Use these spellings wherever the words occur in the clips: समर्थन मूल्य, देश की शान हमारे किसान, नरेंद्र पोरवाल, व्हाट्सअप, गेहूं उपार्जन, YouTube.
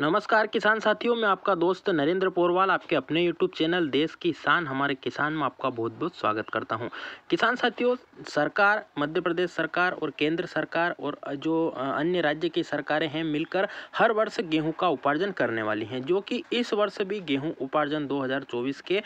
नमस्कार किसान साथियों, मैं आपका दोस्त नरेंद्र पोरवाल आपके अपने YouTube चैनल देश की शान हमारे किसान में आपका बहुत बहुत स्वागत करता हूं। किसान साथियों, सरकार, मध्य प्रदेश सरकार और केंद्र सरकार और जो अन्य राज्य की सरकारें हैं मिलकर हर वर्ष गेहूं का उपार्जन करने वाली हैं, जो कि इस वर्ष भी गेहूं उपार्जन 2024 के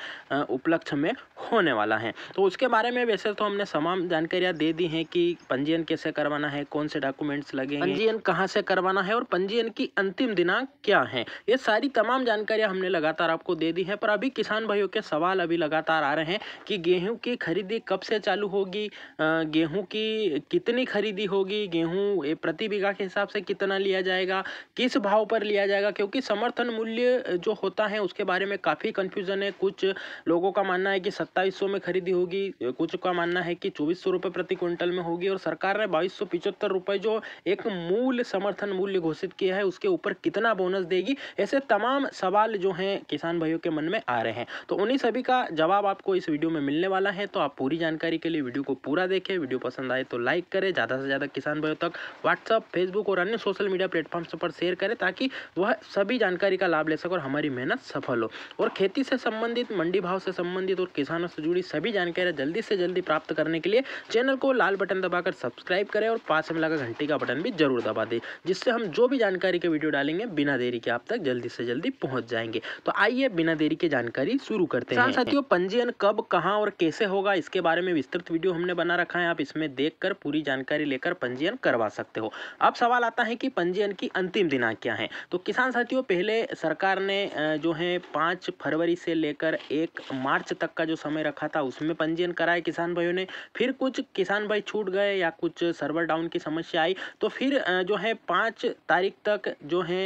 उपलक्ष्य में होने वाला है। तो उसके बारे में वैसे तो हमने तमाम जानकारियाँ दे दी हैं कि पंजीयन कैसे करवाना है, कौन से डॉक्यूमेंट्स लगेंगे, पंजीयन कहाँ से करवाना है और पंजीयन की अंतिम दिनांक क्या है। ये सारी तमाम जानकारियां हमने लगातार आपको दे दी है। पर अभी किसान भाइयों के सवाल अभी लगातार आ रहे हैं कि गेहूं की खरीदी कब से चालू होगी, गेहूं की कितनी खरीदी होगी, गेहूं प्रति बीघा के हिसाब से कितना लिया जाएगा, किस भाव पर लिया जाएगा, क्योंकि समर्थन मूल्य जो होता है उसके बारे में काफ़ी कन्फ्यूजन है। कुछ लोगों का मानना है कि 2700 में खरीदी होगी, कुछ का मानना है कि 2400 रुपये प्रति क्विंटल में होगी और सरकार ने 2275 रुपये जो एक मूल समर्थन मूल्य घोषित किया है उसके ऊपर कितना बोनस देगी। ऐसे तमाम सवाल जो हैं किसान भाइयों के मन में आ रहे हैं, तो उन्हीं सभी का जवाब आपको इस वीडियो में मिलने वाला है। तो आप पूरी जानकारी के लिए वीडियो को पूरा देखें, वीडियो पसंद आए तो लाइक करें, ज़्यादा से ज़्यादा किसान भाइयों तक व्हाट्सअप, फेसबुक और अन्य सोशल मीडिया प्लेटफॉर्म्स पर शेयर करें ताकि वह सभी जानकारी का लाभ ले सके और हमारी मेहनत सफल हो। और खेती से संबंधित, मंडी भाव से संबंधित और किसानों से जुड़ी सभी जानकारियाँ जल्दी से जल्दी प्राप्त करने के लिए चैनल को लाल बटन दबाकर सब्सक्राइब करें और पास में लगा घंटी का बटन भी जरूर दबा दें, जिससे हम जो भी जानकारी के वीडियो डालेंगे बिना देरी के आप तक जल्दी से जल्दी पहुंच जाएंगे। तो आइए बिना देरी के जानकारी शुरू करते हैं। साथियों, पंजीयन कब, कहां और कैसे होगा इसके बारे में विस्तृत वीडियो हमने बना रखा है, आप इसमें देखकर पूरी जानकारी लेकर पंजीयन करवा सकते हो। अब सवाल आता है कि पंजीयन की अंतिम दिनांक क्या है। तो किसान साथियों, पहले सरकार ने जो है 5 फरवरी से लेकर 1 मार्च तक का जो समय रखा था उसमें पंजीयन कराए किसान भाइयों ने। फिर कुछ किसान भाई छूट गए या कुछ सर्वर डाउन की समस्या आई, तो फिर जो है 5 तारीख तक जो है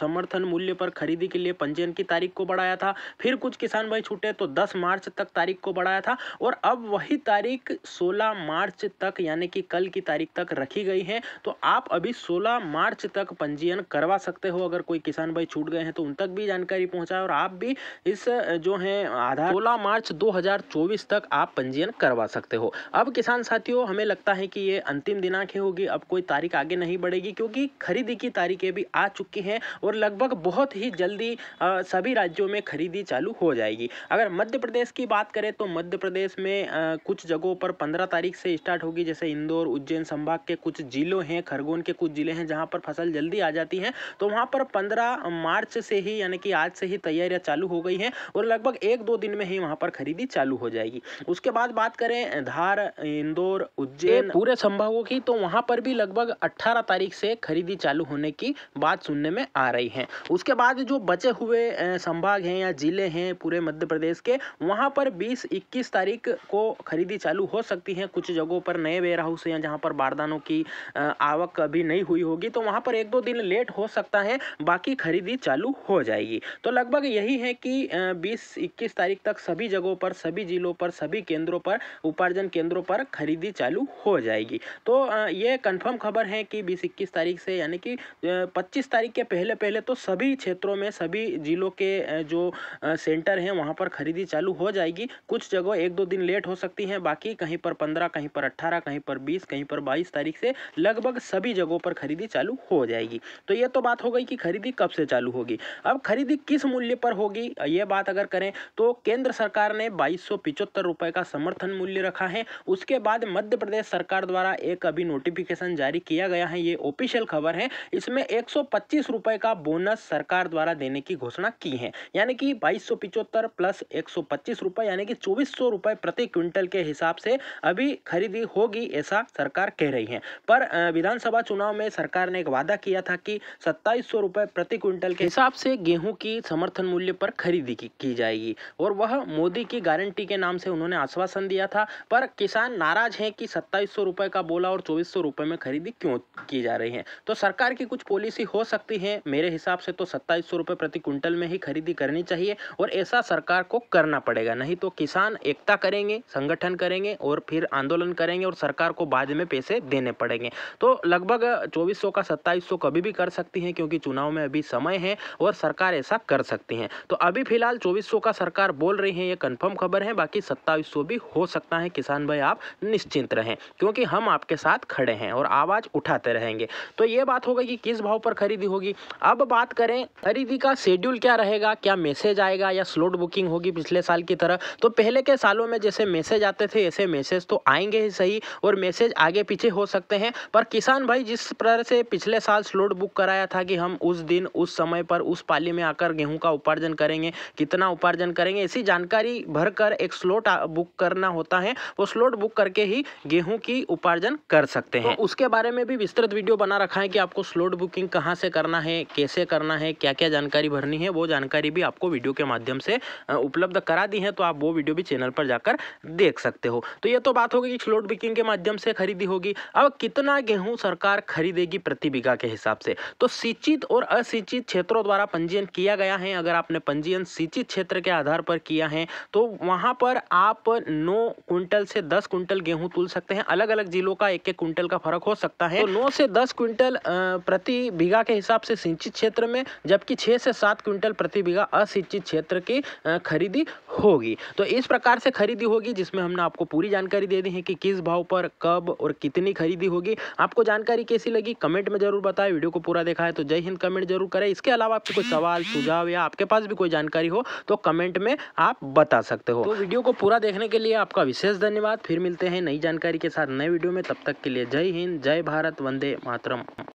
समर्थन मूल्य पर खरीदी के लिए पंजीयन की तारीख को बढ़ाया था। फिर कुछ किसान भाई छूटे तो 10 मार्च तक तारीख को बढ़ाया था और अब वही तारीख 16 मार्च तक यानी कि कल की तारीख तक रखी गई है। तो आप अभी 16 मार्च तक पंजीयन करवा सकते हो। अगर कोई किसान भाई छूट गए हैं तो उन तक भी जानकारी पहुंचाए और आप भी इस जो है आधार 16 मार्च 2024 तक आप पंजीयन करवा सकते हो। अब किसान साथियों, हमें लगता है कि ये अंतिम दिनांक ही होगी, अब कोई तारीख आगे नहीं बढ़ेगी क्योंकि खरीदी की तारीखें भी आ चुकी हैं और लगभग बहुत ही जल्दी सभी राज्यों में खरीदी चालू हो जाएगी। अगर मध्य प्रदेश की बात करें तो मध्य प्रदेश में कुछ जगहों पर 15 तारीख से स्टार्ट होगी, जैसे इंदौर, उज्जैन संभाग के कुछ जिलों हैं, खरगोन के कुछ जिले हैं जहां पर फसल जल्दी आ जाती है, तो वहां पर 15 मार्च से ही यानी कि आज से ही तैयारियाँ चालू हो गई हैं और लगभग 1-2 दिन में ही वहाँ पर खरीदी चालू हो जाएगी। उसके बाद बात करें धार, इंदौर, उज्जैन पूरे संभागों की, तो वहाँ पर भी लगभग 18 तारीख से खरीदी चालू होने की बात सुनने में आ रही हैं। उसके बाद जो बचे हुए संभाग हैं या जिले हैं पूरे मध्य प्रदेश के, वहां पर 20-21 तारीख को खरीदी चालू हो सकती है। कुछ जगहों पर नए वेयर हाउस हैं जहां पर बारदानों की आवक अभी नहीं हुई होगी, तो वहां पर 1-2 दिन लेट हो सकता है, बाकी खरीदी चालू हो जाएगी। तो लगभग यही है कि 20-21 तारीख तक सभी जगहों पर, सभी जिलों पर, सभी केंद्रों पर, उपार्जन केंद्रों पर खरीदी चालू हो जाएगी। तो ये कन्फर्म खबर है कि 20-21 तारीख से यानी कि 25 तारीख के पहले पहले तो सभी क्षेत्रों में, सभी जिलों के जो सेंटर हैं वहां पर खरीदी चालू हो जाएगी। कुछ जगह 1-2 दिन लेट हो सकती हैं, बाकी कहीं पर 15, कहीं पर 18, कहीं पर 20, कहीं पर 22 तारीख से लगभग सभी जगहों पर खरीदी चालू हो जाएगी। तो ये तो बात हो गई कि खरीदी कब से चालू होगी। अब खरीदी किस मूल्य पर होगी ये बात अगर करें तो केंद्र सरकार ने 2275 रुपये का समर्थन मूल्य रखा है। उसके बाद मध्य प्रदेश सरकार द्वारा एक अभी नोटिफिकेशन जारी किया गया है, ये ऑफिशियल खबर है, इसमें 125 रुपये का बोनस सरकार द्वारा देने की घोषणा की है, यानी कि 2275 प्लस 125 रुपये यानी कि 2400 रुपये प्रति क्विंटल के हिसाब से अभी खरीदी होगी, ऐसा सरकार कह रही है। पर विधानसभा चुनाव में सरकार ने एक वादा किया था कि 2700 रुपये प्रति क्विंटल के हिसाब से गेहूं की समर्थन मूल्य पर खरीदी की जाएगी और वह मोदी की गारंटी के नाम से उन्होंने आश्वासन दिया था। पर किसान नाराज हैं कि 2700 रुपये का बोला और 2400 रुपये में खरीदी क्यों की जा रही है। तो सरकार की कुछ पॉलिसी हो सकती है, मेरे हिसाब से तो 2700 रुपये प्रति क्विंटल में ही खरीदी करनी चाहिए और ऐसा सरकार को करना पड़ेगा, नहीं तो किसान एकता करेंगे, संगठन करेंगे और फिर आंदोलन करेंगे और सरकार को बाद में पैसे देने पड़ेंगे। तो लगभग 2400 का 2700 कभी भी कर सकती है क्योंकि चुनाव में अभी समय है और सरकार ऐसा कर सकती है। तो अभी फिलहाल 2400 का सरकार बोल रही है, ये कन्फर्म खबर है, बाकी 2700 भी हो सकता है। किसान भाई आप निश्चिंत रहें क्योंकि हम आपके साथ खड़े हैं और आवाज़ उठाते रहेंगे। तो ये बात हो गई कि किस भाव पर खरीदी होगी। अब बात करें खरीदी का शेड्यूल क्या रहेगा, क्या मैसेज आएगा या स्लॉट बुकिंग होगी पिछले साल की तरह। तो पहले के सालों में जैसे मैसेज आते थे ऐसे मैसेज तो आएंगे ही सही, और मैसेज आगे पीछे हो सकते हैं, पर किसान भाई जिस प्रकार से पिछले साल स्लॉट बुक कराया था कि हम उस दिन उस समय पर उस पाली में आकर गेहूं का उपार्जन करेंगे, कितना उपार्जन करेंगे, ऐसी जानकारी भरकर एक स्लॉट बुक करना होता है, वो स्लॉट बुक करके ही गेहूं की उपार्जन कर सकते हैं। तो उसके बारे में भी विस्तृत वीडियो बना रखा है कि आपको स्लॉट बुकिंग कहां से करना है, कैसे करना है, क्या क्या जानकारी भरनी है, वो जानकारी भी आपको वीडियो के माध्यम से उपलब्ध करा दी है, तो आप वो वीडियो भी चैनल पर जाकर देख सकते हो। तो ये तो बात होगी कि स्लॉट बुकिंग के माध्यम से खरीदी होगी। अब कितना गेहूं सरकार खरीदेगी प्रति बीघा के हिसाब से, तो सिंचित और असिंचित क्षेत्रों द्वारा पंजीयन किया गया है। अगर आपने पंजीयन सिंचित क्षेत्र के आधार पर किया है तो वहां पर आप 9 क्विंटल से 10 क्विंटल गेहूं तुल सकते हैं। अलग अलग जिलों का एक एक क्विंटल का फर्क हो सकता है। तो 9 से 10 क्विंटल प्रति बीघा के हिसाब से सिंचित क्षेत्र में, जबकि 6 से 7 क्विंटल प्रति बीघा असिंचित क्षेत्र की खरीदी होगी। तो इस प्रकार से खरीदी होगी, जिसमें हमने आपको पूरी जानकारी दे दी है कि किस भाव पर कब और कितनी खरीदी होगी। आपको जानकारी कैसी लगी कमेंट में जरूर बताएं। वीडियो को पूरा देखा है तो जय हिंद कमेंट जरूर करें। इसके अलावा आपके कोई सवाल सुझाव या आपके पास भी कोई जानकारी हो तो कमेंट में आप बता सकते हो। तो वीडियो को पूरा देखने के लिए आपका विशेष धन्यवाद। फिर मिलते हैं नई जानकारी के साथ नए वीडियो में, तब तक के लिए जय हिंद, जय भारत, वंदे मातरम।